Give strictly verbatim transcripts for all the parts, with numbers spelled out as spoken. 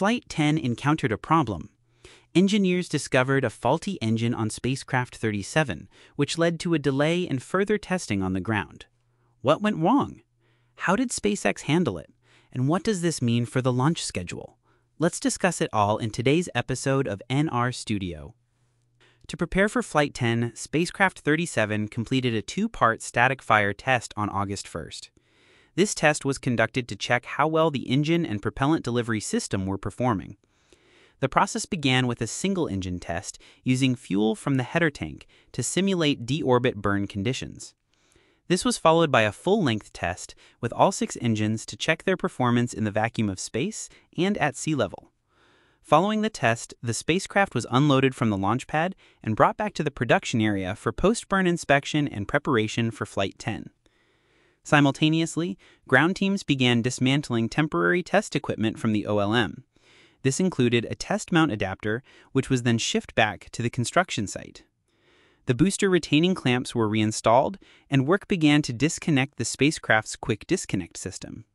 Flight ten encountered a problem. Engineers discovered a faulty engine on Spacecraft thirty-seven, which led to a delay and further testing on the ground. What went wrong? How did SpaceX handle it? And what does this mean for the launch schedule? Let's discuss it all in today's episode of N R Studio. To prepare for Flight ten, Spacecraft thirty-seven completed a two-part static fire test on August first. This test was conducted to check how well the engine and propellant delivery system were performing. The process began with a single engine test using fuel from the header tank to simulate deorbit burn conditions. This was followed by a full-length test with all six engines to check their performance in the vacuum of space and at sea level. Following the test, the spacecraft was unloaded from the launch pad and brought back to the production area for post-burn inspection and preparation for Flight ten. Simultaneously, ground teams began dismantling temporary test equipment from the O L M. This included a test mount adapter, which was then shipped back to the construction site. The booster retaining clamps were reinstalled, and work began to disconnect the spacecraft's quick disconnect system.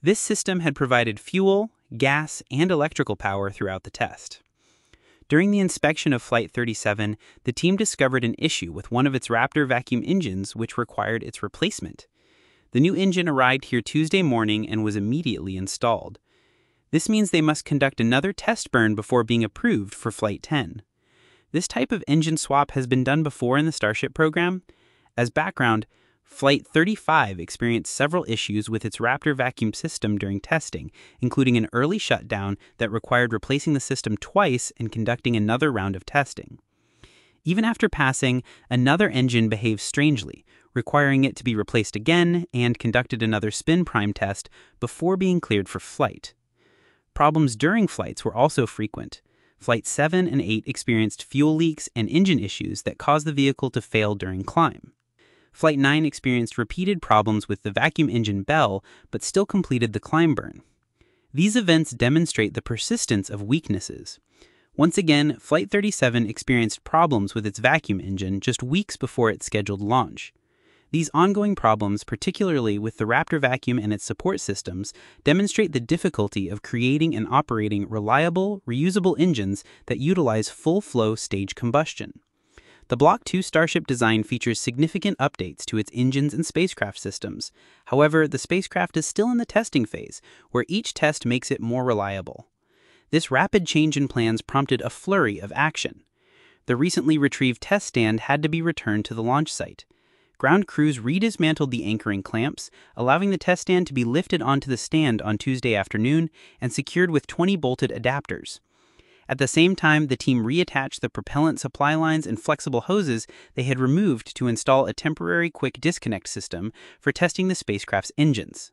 This system had provided fuel, gas, and electrical power throughout the test. During the inspection of Flight thirty-seven, the team discovered an issue with one of its Raptor vacuum engines, which required its replacement. The new engine arrived here Tuesday morning and was immediately installed. This means they must conduct another test burn before being approved for Flight ten. This type of engine swap has been done before in the Starship program. As background, Flight thirty-five experienced several issues with its Raptor vacuum system during testing, including an early shutdown that required replacing the system twice and conducting another round of testing. Even after passing, another engine behaved strangely, requiring it to be replaced again and conducted another spin prime test before being cleared for flight. Problems during flights were also frequent. Flight seven and eight experienced fuel leaks and engine issues that caused the vehicle to fail during climb. Flight nine experienced repeated problems with the vacuum engine bell, but still completed the climb burn. These events demonstrate the persistence of weaknesses. Once again, Flight thirty-seven experienced problems with its vacuum engine just weeks before its scheduled launch. These ongoing problems, particularly with the Raptor vacuum and its support systems, demonstrate the difficulty of creating and operating reliable, reusable engines that utilize full-flow stage combustion. The Block two Starship design features significant updates to its engines and spacecraft systems. However, the spacecraft is still in the testing phase, where each test makes it more reliable. This rapid change in plans prompted a flurry of action. The recently retrieved test stand had to be returned to the launch site. Ground crews redismantled the anchoring clamps, allowing the test stand to be lifted onto the stand on Tuesday afternoon and secured with twenty bolted adapters. At the same time, the team reattached the propellant supply lines and flexible hoses they had removed to install a temporary quick disconnect system for testing the spacecraft's engines.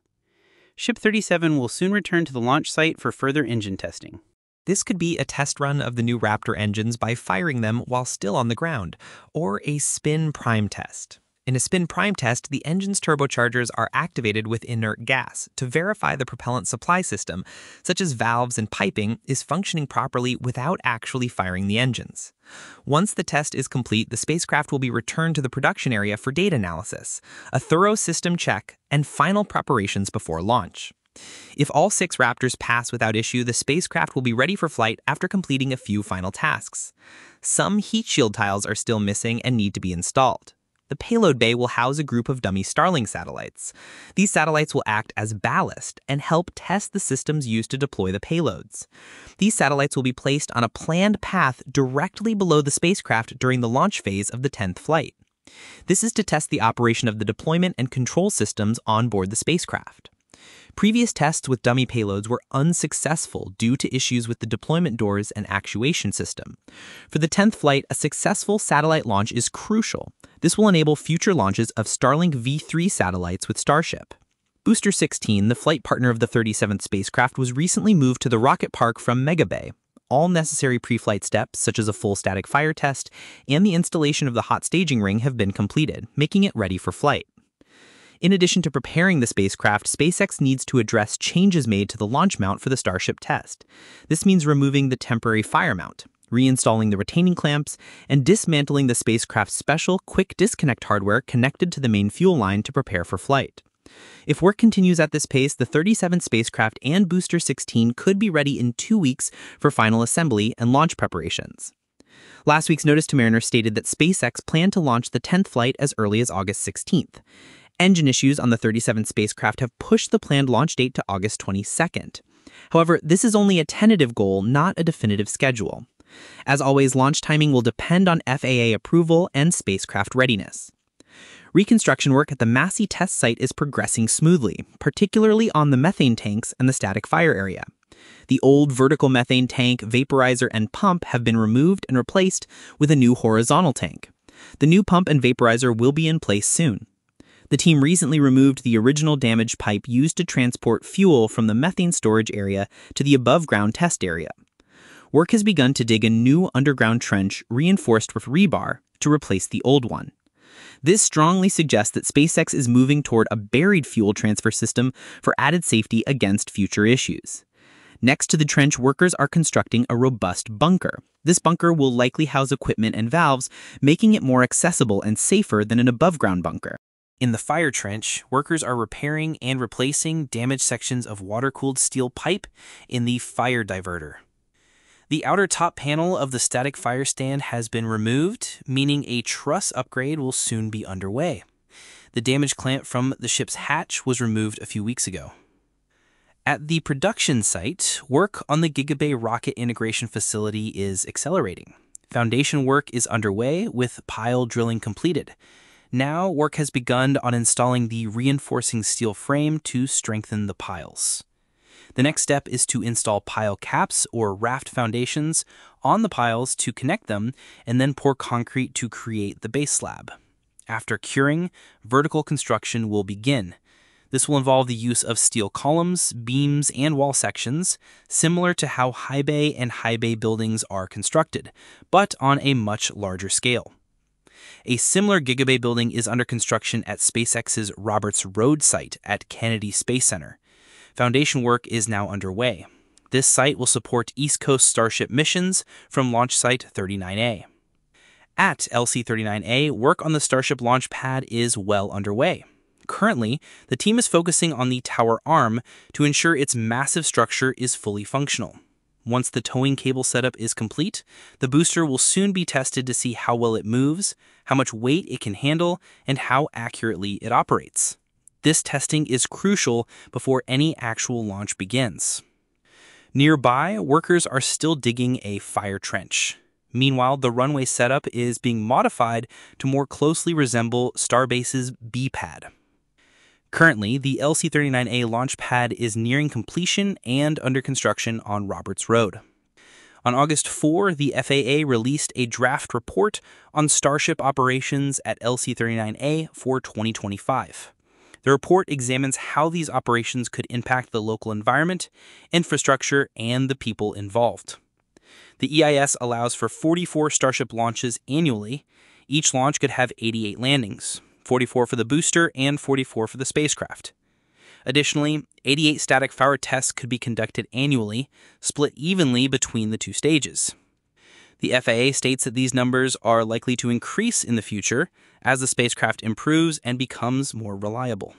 Ship thirty-seven will soon return to the launch site for further engine testing. This could be a test run of the new Raptor engines by firing them while still on the ground, or a spin prime test. In a spin prime test, the engine's turbochargers are activated with inert gas to verify the propellant supply system, such as valves and piping, is functioning properly without actually firing the engines. Once the test is complete, the spacecraft will be returned to the production area for data analysis, a thorough system check, and final preparations before launch. If all six Raptors pass without issue, the spacecraft will be ready for flight after completing a few final tasks. Some heat shield tiles are still missing and need to be installed. The payload bay will house a group of dummy Starlink satellites. These satellites will act as ballast and help test the systems used to deploy the payloads. These satellites will be placed on a planned path directly below the spacecraft during the launch phase of the tenth flight. This is to test the operation of the deployment and control systems on board the spacecraft. Previous tests with dummy payloads were unsuccessful due to issues with the deployment doors and actuation system. For the tenth flight, a successful satellite launch is crucial. This will enable future launches of Starlink V three satellites with Starship. Booster sixteen, the flight partner of the thirty-seventh spacecraft, was recently moved to the rocket park from Gigabay. All necessary pre-flight steps, such as a full static fire test and the installation of the hot staging ring, have been completed, making it ready for flight. In addition to preparing the spacecraft, SpaceX needs to address changes made to the launch mount for the Starship test. This means removing the temporary fire mount, reinstalling the retaining clamps, and dismantling the spacecraft's special quick disconnect hardware connected to the main fuel line to prepare for flight. If work continues at this pace, the thirty-seven spacecraft and Booster sixteen could be ready in two weeks for final assembly and launch preparations. Last week's notice to Mariner stated that SpaceX planned to launch the tenth flight as early as August sixteenth. Engine issues on the thirty-seven spacecraft have pushed the planned launch date to August twenty-second. However, this is only a tentative goal, not a definitive schedule. As always, launch timing will depend on F A A approval and spacecraft readiness. Reconstruction work at the Massey test site is progressing smoothly, particularly on the methane tanks and the static fire area. The old vertical methane tank, vaporizer, and pump have been removed and replaced with a new horizontal tank. The new pump and vaporizer will be in place soon. The team recently removed the original damaged pipe used to transport fuel from the methane storage area to the above-ground test area. Work has begun to dig a new underground trench reinforced with rebar to replace the old one. This strongly suggests that SpaceX is moving toward a buried fuel transfer system for added safety against future issues. Next to the trench, workers are constructing a robust bunker. This bunker will likely house equipment and valves, making it more accessible and safer than an above-ground bunker. In the fire trench, workers are repairing and replacing damaged sections of water-cooled steel pipe in the fire diverter. The outer top panel of the static fire stand has been removed, meaning a truss upgrade will soon be underway. The damaged clamp from the ship's hatch was removed a few weeks ago. At the production site, work on the Gigabay rocket integration facility is accelerating. Foundation work is underway with pile drilling completed. Now work has begun on installing the reinforcing steel frame to strengthen the piles. The next step is to install pile caps or raft foundations on the piles to connect them and then pour concrete to create the base slab. After curing, vertical construction will begin. This will involve the use of steel columns, beams, and wall sections, similar to how high bay and high bay buildings are constructed, but on a much larger scale. A similar Gigabay building is under construction at SpaceX's Roberts Road site at Kennedy Space Center. Foundation work is now underway. This site will support East Coast Starship missions from Launch Site thirty-nine A. At S L C thirty-nine A, work on the Starship launch pad is well underway. Currently, the team is focusing on the tower arm to ensure its massive structure is fully functional. Once the towing cable setup is complete, the booster will soon be tested to see how well it moves, how much weight it can handle, and how accurately it operates. This testing is crucial before any actual launch begins. Nearby, workers are still digging a fire trench. Meanwhile, the runway setup is being modified to more closely resemble Starbase's B pad. Currently, the S L C thirty-nine A launch pad is nearing completion and under construction on Roberts Road. On August fourth, the F A A released a draft report on Starship operations at S L C thirty-nine A for twenty twenty-five. The report examines how these operations could impact the local environment, infrastructure, and the people involved. The E I S allows for forty-four Starship launches annually. Each launch could have eighty-eight landings. forty-four for the booster, and forty-four for the spacecraft. Additionally, eighty-eight static fire tests could be conducted annually, split evenly between the two stages. The F A A states that these numbers are likely to increase in the future as the spacecraft improves and becomes more reliable.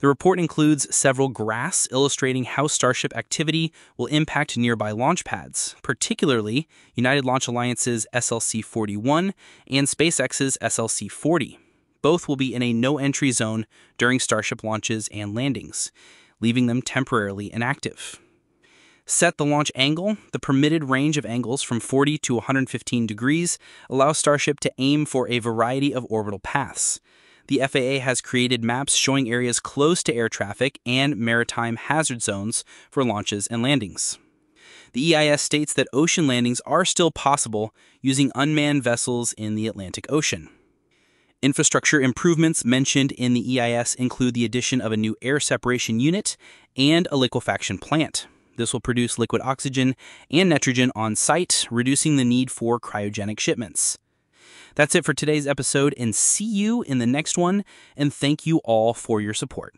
The report includes several graphs illustrating how Starship activity will impact nearby launch pads, particularly United Launch Alliance's S L C forty-one and SpaceX's S L C forty. Both will be in a no-entry zone during Starship launches and landings, leaving them temporarily inactive. Set the launch angle. The permitted range of angles from forty to one hundred fifteen degrees allows Starship to aim for a variety of orbital paths. The F A A has created maps showing areas close to air traffic and maritime hazard zones for launches and landings. The E I S states that ocean landings are still possible using unmanned vessels in the Atlantic Ocean. Infrastructure improvements mentioned in the E I S include the addition of a new air separation unit and a liquefaction plant. This will produce liquid oxygen and nitrogen on site, reducing the need for cryogenic shipments. That's it for today's episode, and see you in the next one, and thank you all for your support.